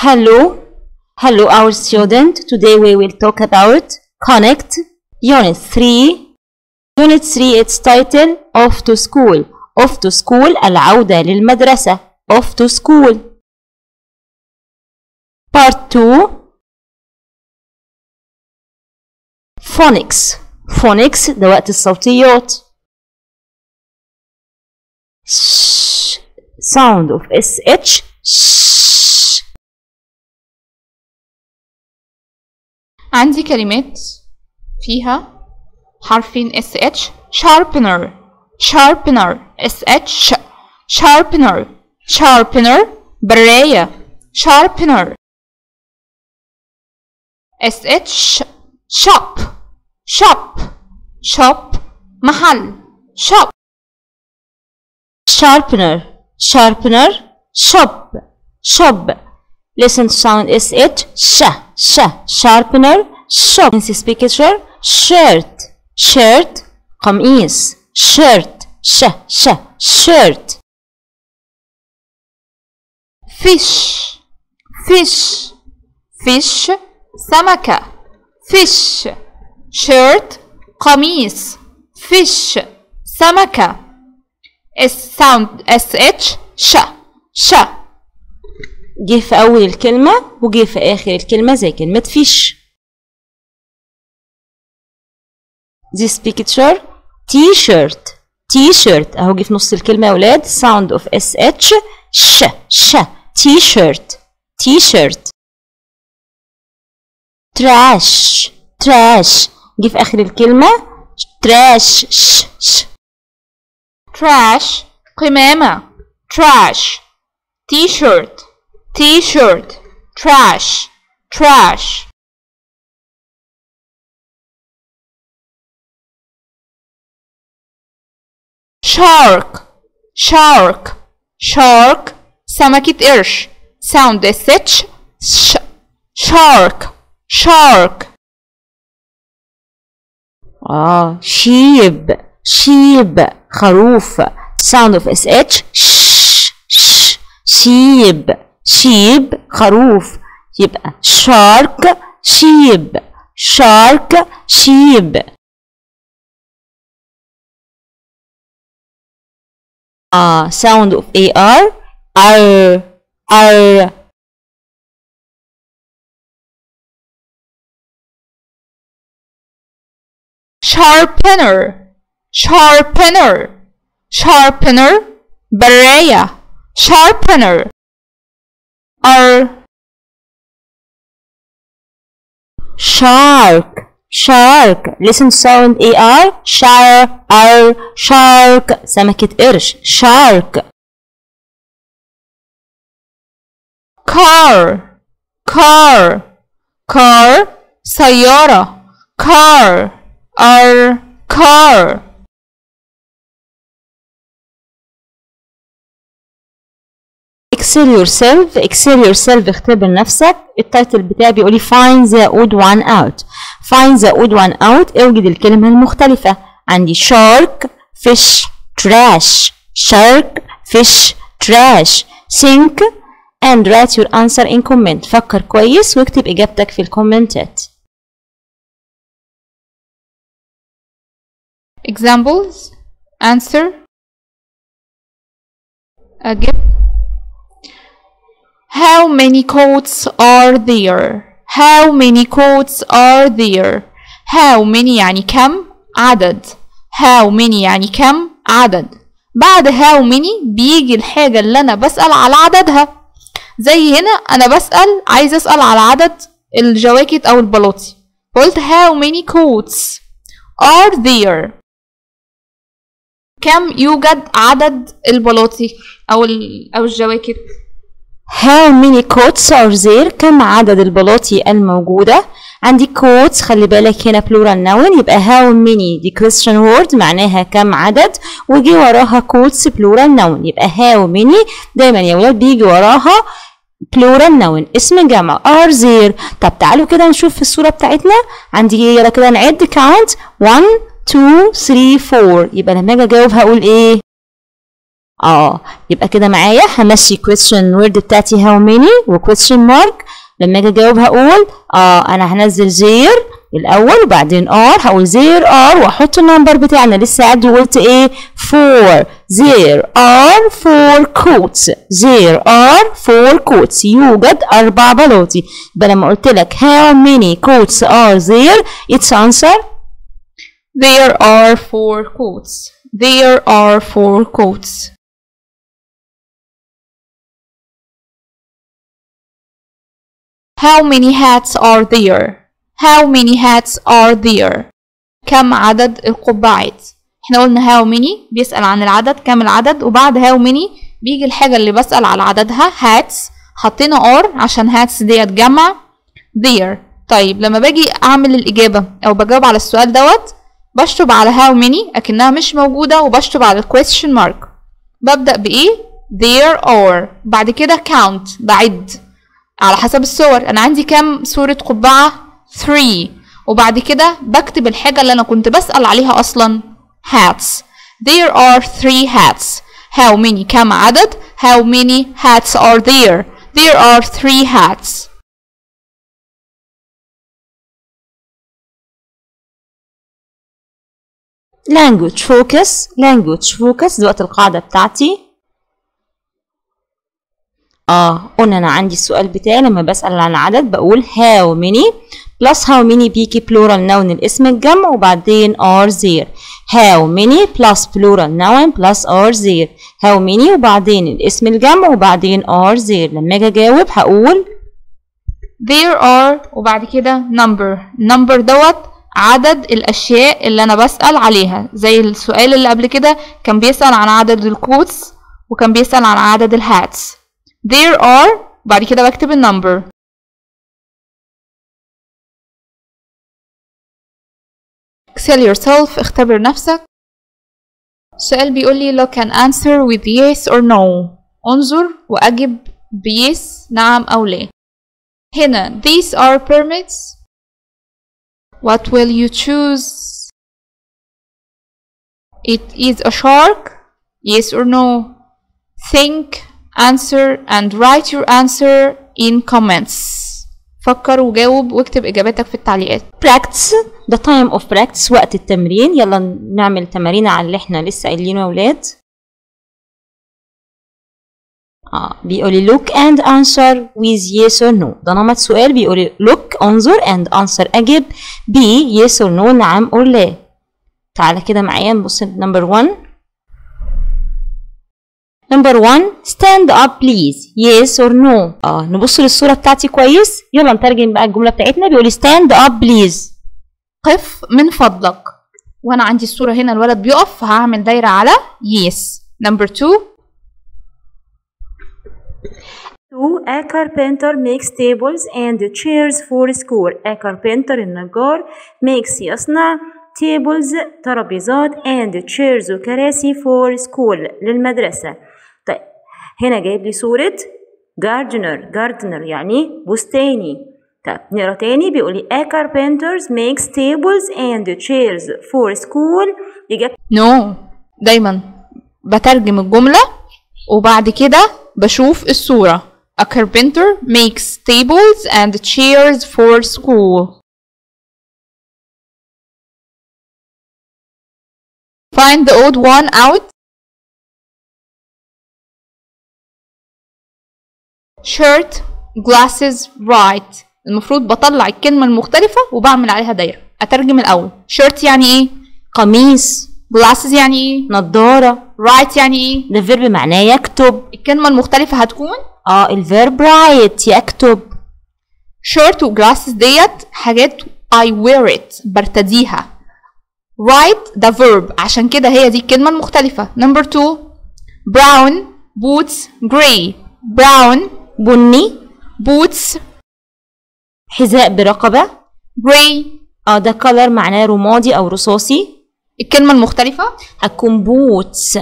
Hello our student. Today we will talk about Connect Unit 3. It's title Off to school العودة للمدرسة. Off to school Part 2 Phonics دوات الصوتيات. Shh, sound of SH. Shh. عندي كلمات فيها حرفين SH. Sharpener SH. Sharpener براية. Sharpener SH. Shop محل. Shop Sharpener Shop Listen sound is it sh Sharpener shop. In this picture shirt قميص. Shirt sh shirt. Fish سمكة. Fish shirt قميص. Fish سمكة. الساوند SH. ش. جه في أول الكلمة وجه في آخر الكلمة زي كلمة fish. This picture T-shirt أهو جه في نص الكلمة يا ولاد. Sound of SH. ش. T-shirt. Trash جه في آخر الكلمة. Trash ش. Trash قمامة. Trash T-shirt Trash Shark سمكة قرش. Sound SH. Shark sheep خروف. Sound of SH. sh sheep خروف. يبقى shark sheep. Sound of AR. R Sharpener براية. Sharpener R Shark Listen sound AR. Shark سمكة قرش. Shark Car سيارة. Car Excel yourself اختبر نفسك. التايتل بتاعي بيقول لي Find the odd one out اوجد الكلمة المختلفة. عندي Shark Fish Trash. Think and write your answer in comment. فكر كويس واكتب إجابتك في الكومنتات. Examples Answer Again. How many coats are there? How many يعني كم عدد. بعد how many بيجي الحاجة اللي أنا بسأل على عددها. زي هنا أنا بسأل عايز أسأل على عدد الجواكت أو البلاطي. قلت how many coats are there. كم يوجد عدد البلاطي أو الجواكت. How many coats are there كم عدد البلاطي الموجودة. عندي coats خلي بالك هنا plural noun يبقى how many دي question word معناها كم عدد ويجي وراها coats plural noun يبقى how many دايما يا ولاد بيجي وراها plural noun اسم جمع are there. طب تعالوا كده نشوف في الصورة بتاعتنا. عندي يلا كده نعد count 1 2 3 4 يبقى لما اجي اجاوب هقول ايه يبقى كده معايا همشي question word بتاعتي how many و question mark. لما اجي اجاوب هقول انا هنزل زير الاول وبعدين ار، هقول زير ار واحط النمبر بتاعنا. لسه قاعد وقلت ايه؟ 4 زير ار 4 كوتس، زير ار 4 كوتس، يوجد 4 بلاطي. يبقى لما قلت لك how many coats are there its answer there are 4 coats. There are 4 coats. How many hats are there? How many hats are there? كم عدد القبعات؟ احنا قلنا how many بيسأل عن العدد، كم العدد، وبعد how many بيجي الحاجة اللي بسأل على عددها hats، حطينا are عشان hats ديت جمع there. طيب لما باجي أعمل الإجابة أو بجاوب على السؤال دوت بشطب على how many أكنها مش موجودة وبشطب على question mark. ببدأ بإيه؟ there are، بعد كده count بعد على حسب الصور. أنا عندي كم صورة قبعة؟ 3، وبعد كده بكتب الحاجة اللي أنا كنت بسأل عليها أصلا hats. There are 3 hats. How many كم عدد؟ How many hats are there? There are 3 hats. Language focus. Language focus دلوقتي القاعدة بتاعتي. قلنا أنا عندي السؤال بتاعي لما بسأل عن عدد بقول how many plus how many بيجي plural noun الاسم الجمع وبعدين are there. how many plus plural noun plus are there. how many وبعدين الاسم الجمع وبعدين are there. لما اجي اجاوب هقول there are وبعد كده number. number دوت عدد الاشياء اللي انا بسأل عليها، زي السؤال اللي قبل كده كان بيسأل عن عدد الكوتس وكان بيسأل عن عدد الهاتس. there are وبعد كده بكتب النمبر. Excel yourself، اختبر نفسك. السؤال بيقولي look and answer with yes or no، انظر وأجب ب yes نعم أو لا. هنا these are permits what will you choose it is a shark yes or no. think answer and write your answer in comments. فكر وجاوب واكتب إجاباتك في التعليقات. practice the time of practice وقت التمرين. يلا نعمل تمارين على اللي احنا لسه قايلينه يا ولاد. بيقولي look and answer with yes or no، ده نمط سؤال بيقولي look انظر and answer أجب ب yes or no نعم أو لا. تعالى كده معايا نبص نمبر 1. نمبر 1 stand up please yes or no. نبص للصورة بتاعتي كويس. يلا نترجم بقى الجملة بتاعتنا. بيقولي stand up please قف من فضلك، وانا عندي الصورة هنا الولد بيقف هعمل دايرة على yes. نمبر 2 a carpenter makes tables and chairs for school. a carpenter النجار makes يصنع tables ترابيزات and chairs وكراسي for school للمدرسة. هنا جايب لي صورة gardener، gardener يعني بستاني. طب نقرا تاني. بيقولي a carpenter makes tables and chairs for school. إجابة no. دايما بترجم الجملة وبعد كده بشوف الصورة. a carpenter makes tables and chairs for school. find the odd one out. shirt glasses right. المفروض بطلع الكلمة المختلفة وبعمل عليها دايرة. أترجم الأول. shirt يعني إيه؟ قميص. glasses يعني إيه؟ نضارة. right يعني إيه؟ ده الفيرب معناه يكتب. الكلمة المختلفة هتكون الفيرب right يكتب. shirt و glasses ديت حاجات I wear it برتديها. right ده verb عشان كده هي دي الكلمة المختلفة. number 2 brown boots grey. brown بني، بوتس حذاء برقبة، جراي ده كلر معناه رمادي أو رصاصي. الكلمة المختلفة هتكون بوتس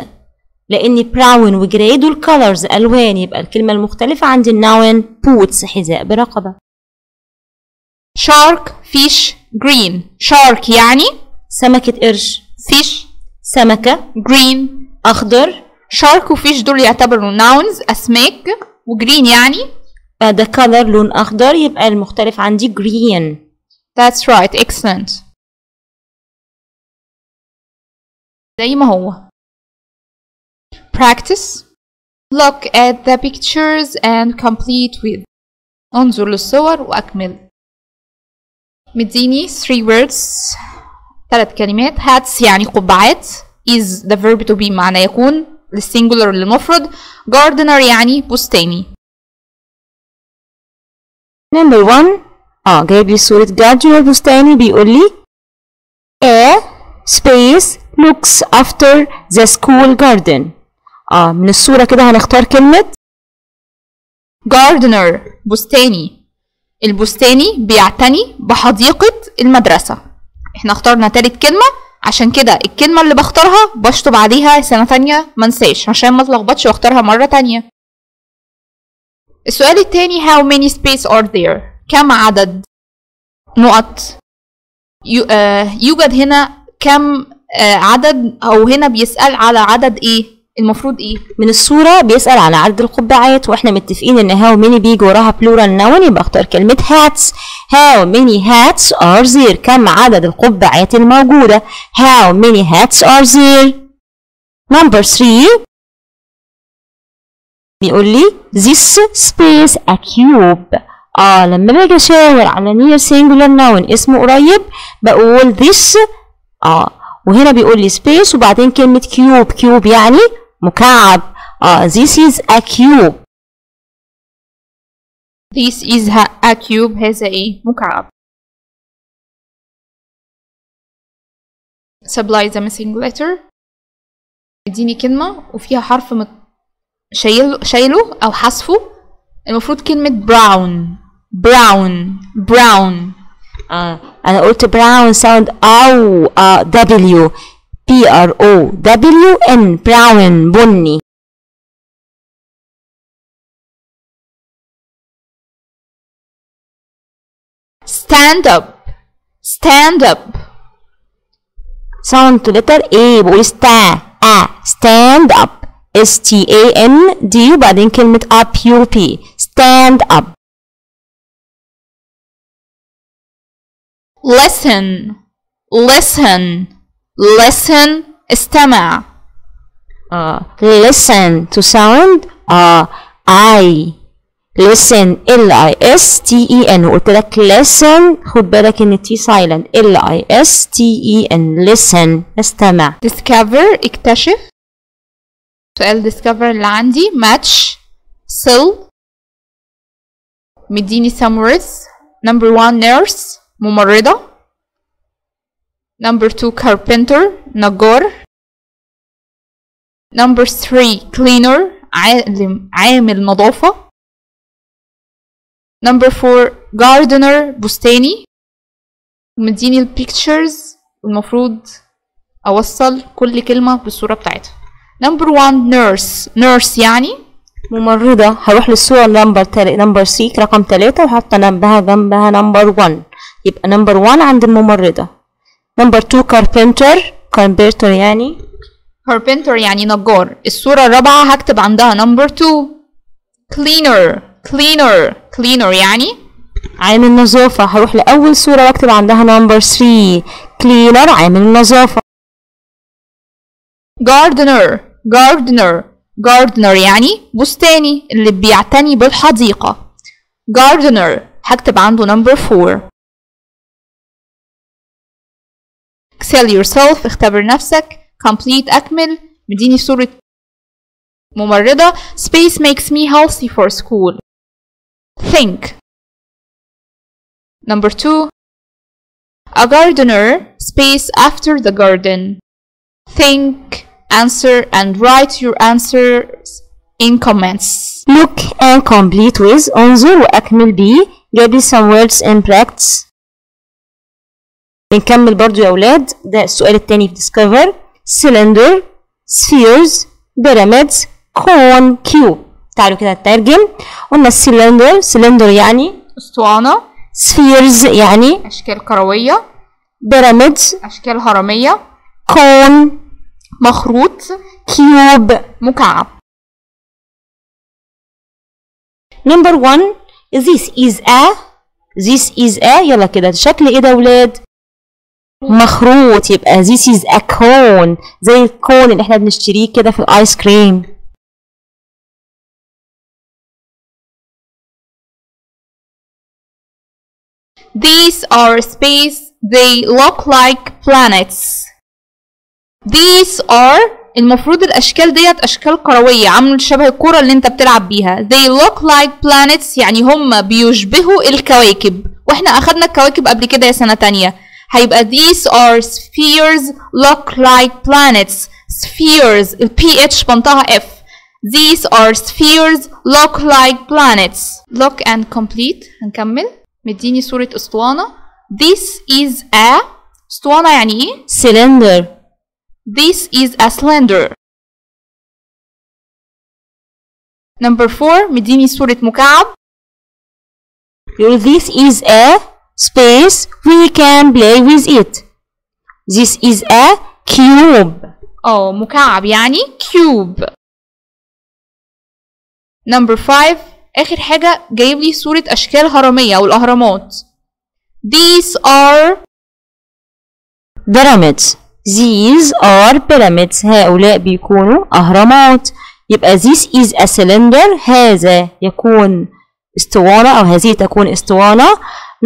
لأن براون وجراي دول كلرز ألوان، يبقى الكلمة المختلفة عندي النون بوتس حذاء برقبة. شارك فيش جرين. شارك يعني سمكة قرش، فيش سمكة، جرين أخضر، شارك وفيش دول يعتبروا ناونز، اسماك، وجرين يعني ده color لون اخضر، يبقى المختلف عندي green. That's right, excellent. زي ما هو. Practice. Look at the pictures and complete with. انظر للصور واكمل. مديني 3 words، 3 كلمات. hats يعني قبعات، is the verb to be معناه يكون، للسنجولر للمفرد. gardener يعني بستاني. Number 1 جايب لي صورة gardener بستاني، بيقول لي A space looks after the school garden. من الصورة كده هنختار كلمة gardener بستاني، البستاني بيعتني بحديقة المدرسة. احنا اخترنا 3 كلمة، عشان كده الكلمة اللي بختارها بشطب عليها سنة تانية منساش، عشان ما اتلخبطش واختارها مرة تانية. السؤال التاني how many space are there، كم عدد نقط. يوجد هنا كم عدد، او هنا بيسأل على عدد ايه، المفروض ايه من الصورة؟ بيسأل على عدد القبعات، واحنا متفقين ان how many بيجي وراها plural noun، يبقى اختار كلمة hats. how many hats are there، كم عدد القبعات الموجودة. how many hats are there. Number 3 بيقول لي this space a cube. لما باجي اشاور على near singular noun اسمه قريب بقول this وهنا بيقول لي space وبعدين كلمة cube، cube يعني مكعب. this is a cube. This is a cube، هذا ايه؟ مكعب. supply the missing letter. اديني كلمة وفيها حرف شايله او حذفه، المفروض كلمة brown. brown brown. انا قلت brown sound او w b r o w n brown بني. stand up stand up sound to letter a، بقول sta a stand up s t a n d وبعدين كلمة up u p stand up. listen listen listen استمع. listen to sound I listen L I S T E N، وقلت لك listen خد بالك ان T silent L I S T E N listen استمع. discover اكتشف. سؤال discover اللي عندي match sell. مديني some words. Number 1 nurse ممرضة. Number 2 carpenter نجار. Number 3 cleaner عامل نظافة. Number 4 gardener بستاني. مديني البيكتشرز والمفروض أوصل كل كلمة بالصورة بتاعتها. Number 1 nurse، nurse يعني ممرضة. هروح للصورة number 6 رقم 3 وحاطة جنبها number 1، يبقى number 1 عند الممرضة. Number 2 carpenter يعني نجار، الصورة الرابعة هكتب عندها number 2. cleaner يعني عامل نظافة، هروح لأول صورة واكتب عندها number 3 cleaner عامل نظافة. gardener يعني بستاني، اللي بيعتني بالحديقة. gardener هكتب عنده number 4. excel yourself اختبر نفسك. complete أكمل. مديني صورة ممرضة. space makes me healthy for school. think. Number 2 a gardener space after the garden. think, answer and write your answers in comments. look and complete with. انظر واكمل بيه. جاب لي some words and practice. بنكمل برضو يا اولاد، ده السؤال التاني في discover. cylinder spheres pyramids cone cube. تعالوا كده نترجم. قلنا السلندر، سلندر يعني اسطوانة، سفيرز يعني اشكال كروية، بيراميدز اشكال هرمية، كون مخروط، كيوب مكعب. نمبر 1 this is a يلا كده شكل ايه ده يا ولاد؟ مخروط، يبقى this is a cone زي الكون اللي احنا بنشتريه كده في الايس كريم. These are space they look like planets. These are المفروض الاشكال ديت اشكال كرويه عامله شبه الكره اللي انت بتلعب بيها. They look like planets يعني هم بيشبهوا الكواكب، واحنا اخدنا الكواكب قبل كده يا سنه تانية. هيبقى these are spheres look like planets. spheres ال PH بنطها F. these are spheres look like planets. look and complete. هنكمل. مديني صوره اسطوانه. this is a اسطوانه يعني ايه؟ cylinder. This is a cylinder. Number 4 مديني صورة مكعب. This is a space we can play with it. This is a cube. مكعب يعني cube. Number 5 آخر حاجة جايب لي صورة أشكال هرمية أو الأهرامات. These are pyramids. These are pyramids. هؤلاء بيكونوا أهرامات. يبقى this is a cylinder. هذا يكون اسطوانة أو هذه تكون اسطوانة.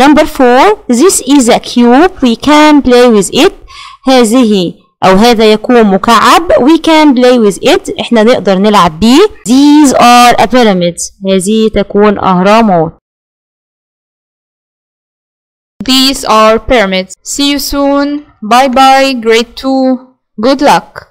Number 4 this is a cube. We can play with it. هذه أو هذا يكون مكعب. We can play with it. إحنا نقدر نلعب بيه. These are a pyramids. هذه تكون أهرامات. These are pyramids. See you soon. Bye bye, grade 2. Good luck.